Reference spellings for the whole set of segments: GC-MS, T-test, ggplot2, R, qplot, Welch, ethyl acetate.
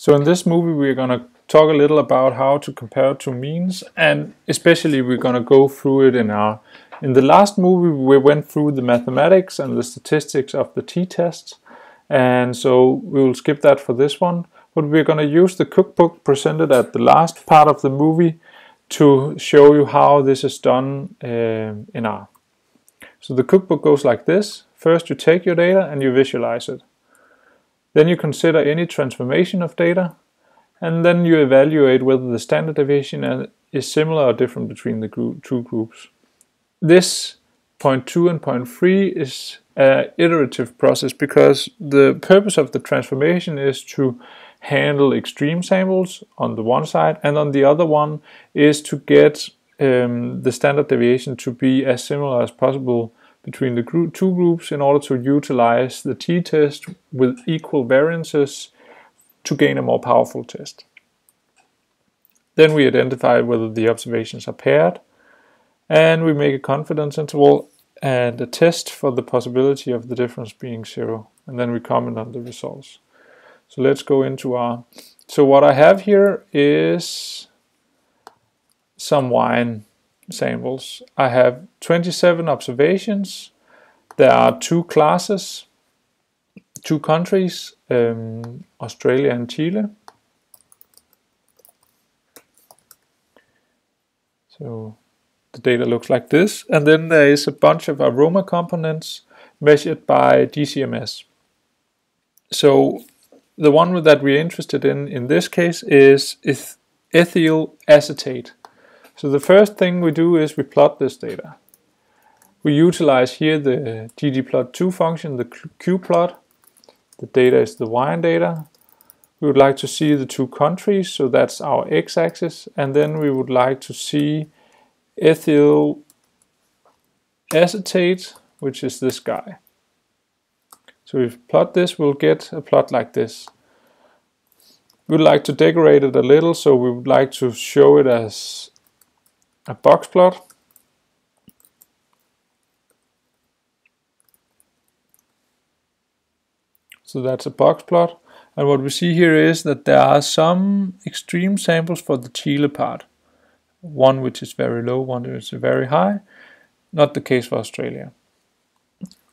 So in this movie we're going to talk a little about how to compare two means, and especially we're going to go through it in R. In the last movie we went through the mathematics and the statistics of the t-test, and so we will skip that for this one. But we're going to use the cookbook presented at the last part of the movie to show you how this is done in R. So the cookbook goes like this. First you take your data and you visualize it. Then you consider any transformation of data, and then you evaluate whether the standard deviation is similar or different between the two groups. This point 2 and point 3 is an iterative process because the purpose of the transformation is to handle extreme samples on the one side, and on the other one is to get the standard deviation to be as similar as possible between the two groups in order to utilize the t-test with equal variances to gain a more powerful test. Then we identify whether the observations are paired, and we make a confidence interval and a test for the possibility of the difference being 0, and then we comment on the results. So let's go into R. So what I have here is some wine samples. I have 27 observations. There are two classes, two countries, Australia and Chile. So the data looks like this, and then there is a bunch of aroma components measured by GC-MS. So the one that we're interested in this case is ethyl acetate. So the first thing we do is we plot this data. We utilize here the ggplot2 function, the qplot. The data is the wine data. We would like to see the two countries, so that's our x-axis, and then we would like to see ethyl acetate, which is this guy. So if we plot this, we'll get a plot like this. We would like to decorate it a little, so we would like to show it as a box plot. So that's a box plot, and what we see here is that there are some extreme samples for the Chile part, one which is very low, one which is very high, not the case for Australia.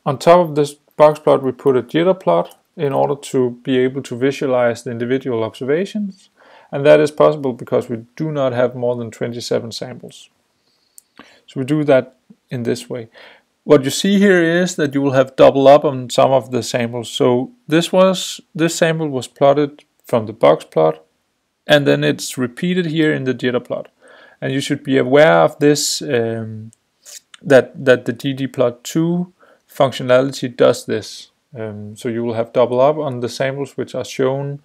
On top of this box plot we put a jitter plot in order to be able to visualize the individual observations. And that is possible because we do not have more than 27 samples. So we do that in this way. What you see here is that you will have double up on some of the samples. So this sample was plotted from the box plot, and then it's repeated here in the jitter plot. And you should be aware of this, that the ggplot2 functionality does this. So you will have double up on the samples which are shown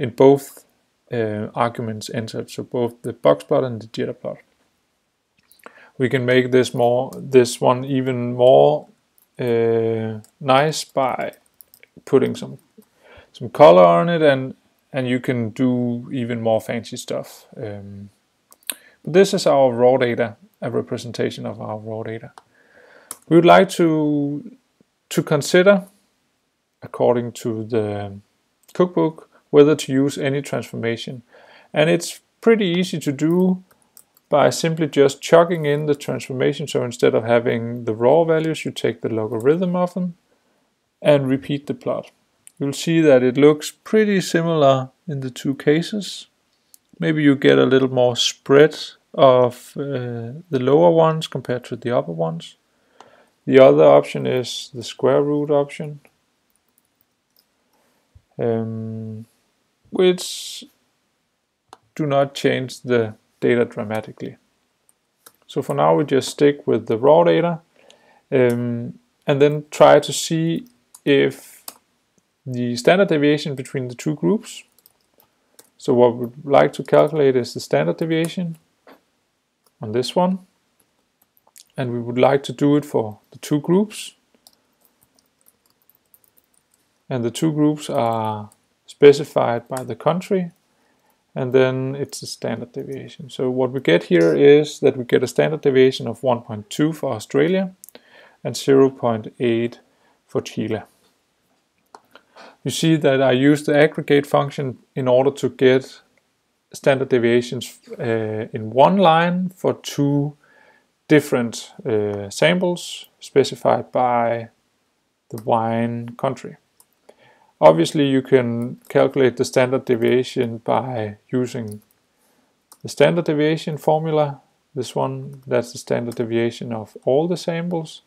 in both arguments entered, so both the box plot and the jitter plot. We can make this one even more nice by putting some color on it, and you can do even more fancy stuff. But this is our raw data, a representation of our raw data. We would like to consider, according to the cookbook, whether to use any transformation. And it's pretty easy to do by simply just chucking in the transformation. So instead of having the raw values, you take the logarithm of them and repeat the plot. You'll see that it looks pretty similar in the two cases. Maybe you get a little more spread of the lower ones compared to the upper ones. The other option is the square root option, which do not change the data dramatically. So for now we just stick with the raw data, and then try to see if the standard deviation between the two groups. So what we'd like to calculate is the standard deviation on this one, and we would like to do it for the two groups, and the two groups are specified by the country, and then it's the standard deviation. So what we get here is that we get a standard deviation of 1.2 for Australia and 0.8 for Chile. you see that I used the aggregate function in order to get standard deviations in one line for two different samples specified by the wine country. Obviously, you can calculate the standard deviation by using the standard deviation formula. This one, that's the standard deviation of all the samples.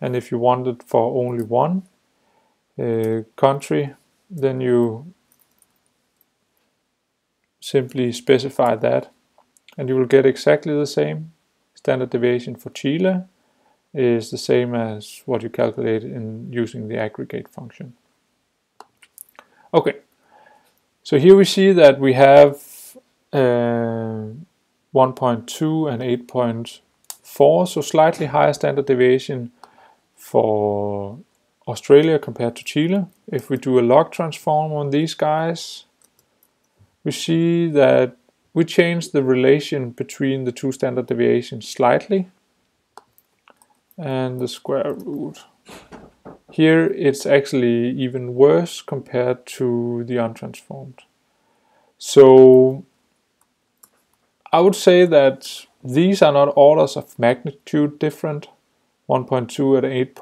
And if you want it for only one country, then you simply specify that, and you will get exactly the same. Standard deviation for Chile is the same as what you calculate in using the aggregate function. Okay, so here we see that we have 1.2 and 8.4, so slightly higher standard deviation for Australia compared to Chile. If we do a log transform on these guys, we see that we change the relation between the two standard deviations slightly, and the square root. Here it's actually even worse compared to the untransformed. So I would say that these are not orders of magnitude different. 1.2 at 8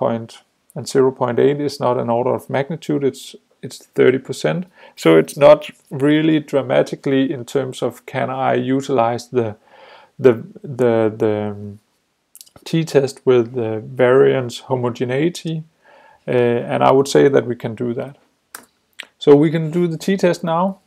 and 0.8 is not an order of magnitude, it's 30%. So it's not really dramatically in terms of can I utilize the t-test with the variance homogeneity, and I would say that we can do that. So we can do the t-test now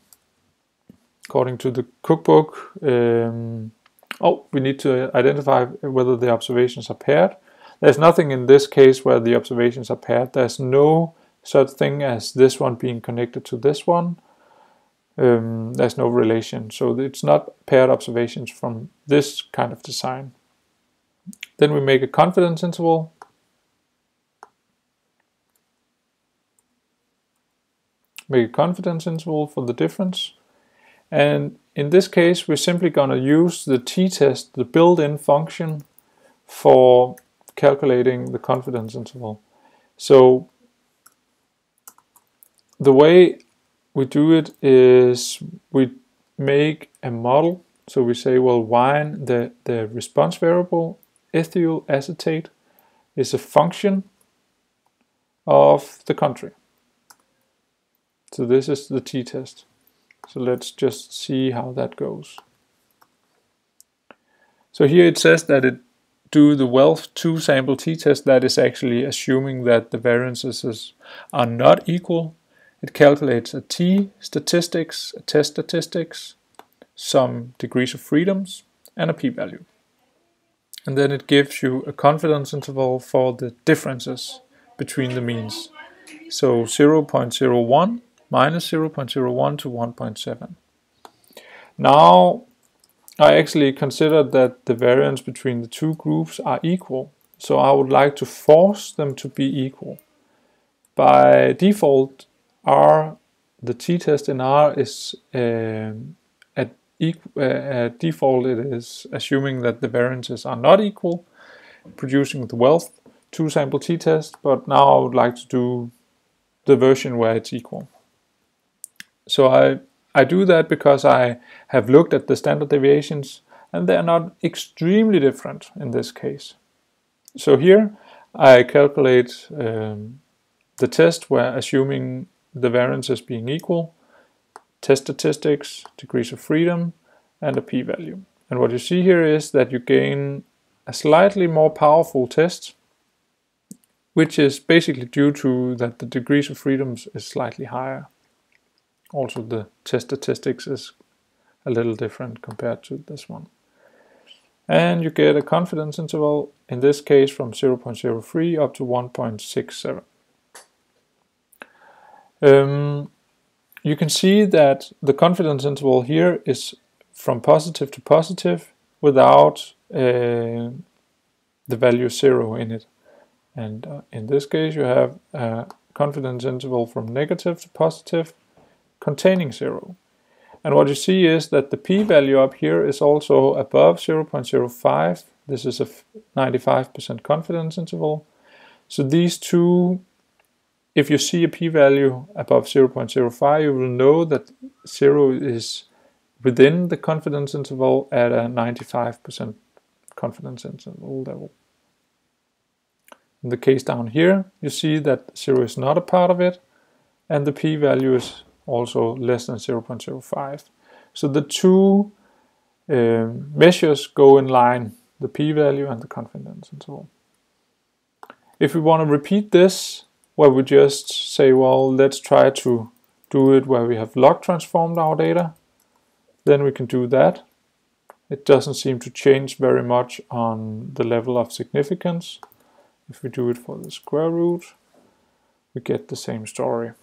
according to the cookbook. Oh, we need to identify whether the observations are paired. There's nothing in this case where the observations are paired. There's no such thing as this one being connected to this one. There's no relation, so it's not paired observations from this kind of design. Then we make a confidence interval. Make a confidence interval for the difference. And in this case, we're simply going to use the t-test, the built-in function, for calculating the confidence interval. So the way we do it is we make a model. So we say, well, wine, the response variable, ethyl acetate, is a function of the country. So this is the t-test. So let's just see how that goes. So here it says that it do the Welch 2 sample t-test. That is actually assuming that the variances are not equal. It calculates a t-statistics, a test statistics, some degrees of freedoms, and a p-value. And then it gives you a confidence interval for the differences between the means. So 0.01 minus 0.01 to 1.7. Now, I actually considered that the variance between the two groups are equal. So I would like to force them to be equal. By default, R, the t-test in R is at default it is assuming that the variances are not equal, producing the Welch 2 sample t-test, but now I would like to do the version where it's equal. So I do that because I have looked at the standard deviations and they are not extremely different in this case. So here I calculate the test where assuming the variances being equal, test statistics, degrees of freedom, and a p-value. And what you see here is that you gain a slightly more powerful test, which is basically due to that the degrees of freedoms is slightly higher. Also the test statistics is a little different compared to this one. And you get a confidence interval, in this case from 0.03 up to 1.67. You can see that the confidence interval here is from positive to positive without the value 0 in it. And in this case you have a confidence interval from negative to positive containing 0. And what you see is that the p-value up here is also above 0.05. This is a 95% confidence interval. So these two If you see a p-value above 0.05, you will know that 0 is within the confidence interval at a 95% confidence interval level. In the case down here, you see that 0 is not a part of it, and the p-value is also less than 0.05. So the two measures go in line, the p-value and the confidence interval. If we want to repeat this, where we just say, well, let's try to do it where we have log transformed our data, then we can do that. It doesn't seem to change very much on the level of significance. If we do it for the square root, we get the same story.